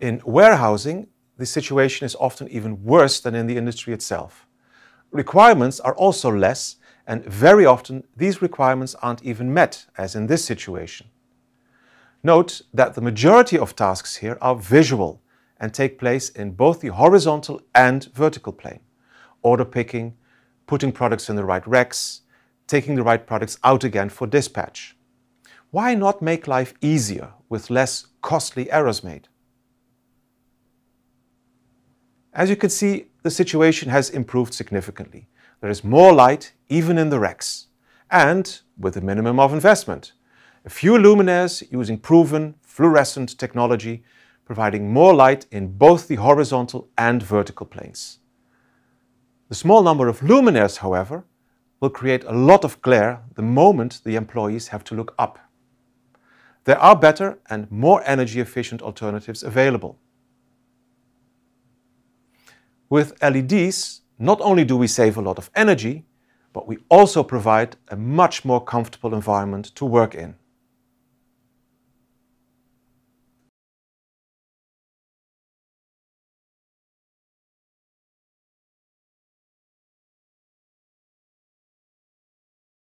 In warehousing, the situation is often even worse than in the industry itself. Requirements are also less, and very often these requirements aren't even met, as in this situation. Note that the majority of tasks here are visual and take place in both the horizontal and vertical plane. Order picking, putting products in the right racks, taking the right products out again for dispatch. Why not make life easier with less costly errors made? As you can see, the situation has improved significantly. There is more light, even in the racks, and with a minimum of investment. A few luminaires using proven fluorescent technology, providing more light in both the horizontal and vertical planes. The small number of luminaires, however, will create a lot of glare the moment the employees have to look up. There are better and more energy-efficient alternatives available. With LEDs, not only do we save a lot of energy, but we also provide a much more comfortable environment to work in.